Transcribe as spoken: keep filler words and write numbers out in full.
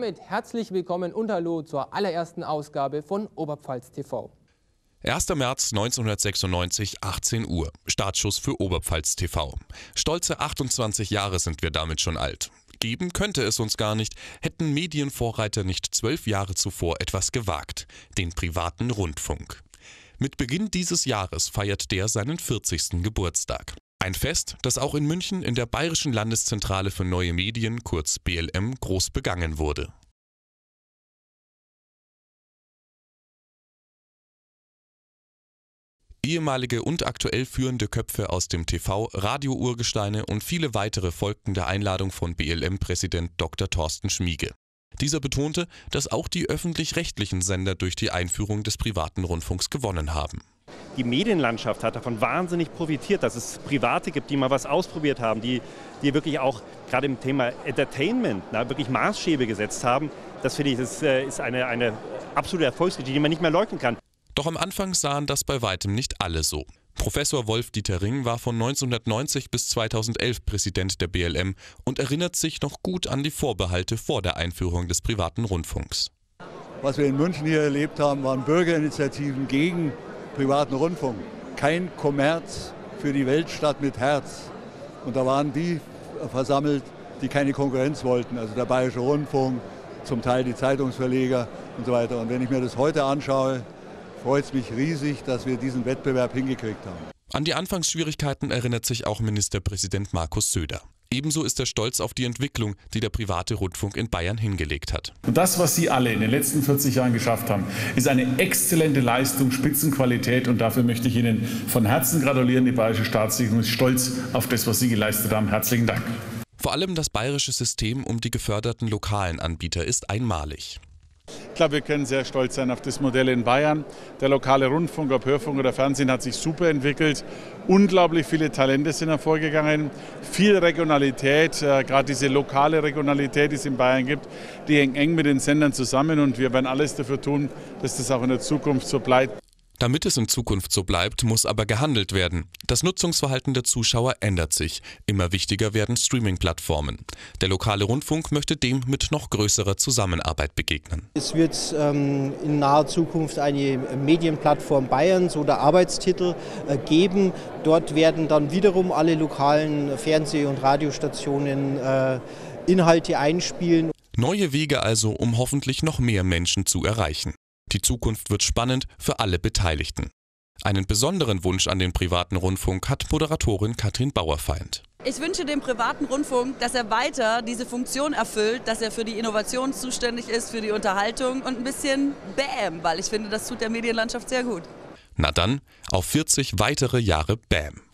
damit herzlich willkommen und hallo zur allerersten Ausgabe von Oberpfalz T V. erster März neunzehnhundertsechsundneunzig, achtzehn Uhr. Startschuss für Oberpfalz T V. Stolze achtundzwanzig Jahre sind wir damit schon alt. Geben könnte es uns gar nicht, hätten Medienvorreiter nicht zwölf Jahre zuvor etwas gewagt, den privaten Rundfunk. Mit Beginn dieses Jahres feiert der seinen vierzigsten Geburtstag. Ein Fest, das auch in München in der Bayerischen Landeszentrale für neue Medien, kurz B L M, groß begangen wurde. Ehemalige und aktuell führende Köpfe aus dem T V, Radio-Urgesteine und viele weitere folgten der Einladung von B L M-Präsident Doktor Thorsten Schmiege. Dieser betonte, dass auch die öffentlich-rechtlichen Sender durch die Einführung des privaten Rundfunks gewonnen haben. Die Medienlandschaft hat davon wahnsinnig profitiert, dass es Private gibt, die mal was ausprobiert haben, die, die wirklich auch gerade im Thema Entertainment na, wirklich Maßstäbe gesetzt haben. Das finde ich, das ist eine, eine absolute Erfolgsgeschichte, die man nicht mehr leugnen kann. Doch am Anfang sahen das bei weitem nicht alle so. Professor Wolf-Dieter Ring war von neunzehnhundertneunzig bis zweitausendelf Präsident der B L M und erinnert sich noch gut an die Vorbehalte vor der Einführung des privaten Rundfunks. Was wir in München hier erlebt haben, waren Bürgerinitiativen gegen privaten Rundfunk. Kein Kommerz für die Weltstadt mit Herz. Und da waren die versammelt, die keine Konkurrenz wollten, also der Bayerische Rundfunk, zum Teil die Zeitungsverleger und so weiter. Und wenn ich mir das heute anschaue, freut es mich riesig, dass wir diesen Wettbewerb hingekriegt haben. An die Anfangsschwierigkeiten erinnert sich auch Ministerpräsident Markus Söder. Ebenso ist er stolz auf die Entwicklung, die der private Rundfunk in Bayern hingelegt hat. Und das, was Sie alle in den letzten vierzig Jahren geschafft haben, ist eine exzellente Leistung, Spitzenqualität. Und dafür möchte ich Ihnen von Herzen gratulieren. Die Bayerische Staatsregierung ist stolz auf das, was Sie geleistet haben. Herzlichen Dank. Vor allem das bayerische System um die geförderten lokalen Anbieter ist einmalig. Ich glaube, wir können sehr stolz sein auf das Modell in Bayern. Der lokale Rundfunk, ob Hörfunk oder Fernsehen, hat sich super entwickelt. Unglaublich viele Talente sind hervorgegangen. Viel Regionalität, äh, gerade diese lokale Regionalität, die es in Bayern gibt, die hängt eng mit den Sendern zusammen. Und wir werden alles dafür tun, dass das auch in der Zukunft so bleibt. Damit es in Zukunft so bleibt, muss aber gehandelt werden. Das Nutzungsverhalten der Zuschauer ändert sich. Immer wichtiger werden Streaming-Plattformen. Der lokale Rundfunk möchte dem mit noch größerer Zusammenarbeit begegnen. Es wird ähm, in naher Zukunft eine Medienplattform Bayern, so der Arbeitstitel, äh, geben. Dort werden dann wiederum alle lokalen Fernseh- und Radiostationen äh, Inhalte einspielen. Neue Wege also, um hoffentlich noch mehr Menschen zu erreichen. Die Zukunft wird spannend für alle Beteiligten. Einen besonderen Wunsch an den privaten Rundfunk hat Moderatorin Katrin Bauerfeind. Ich wünsche dem privaten Rundfunk, dass er weiter diese Funktion erfüllt, dass er für die Innovation zuständig ist, für die Unterhaltung und ein bisschen Bäm, weil ich finde, das tut der Medienlandschaft sehr gut. Na dann, auf vierzig weitere Jahre Bäm.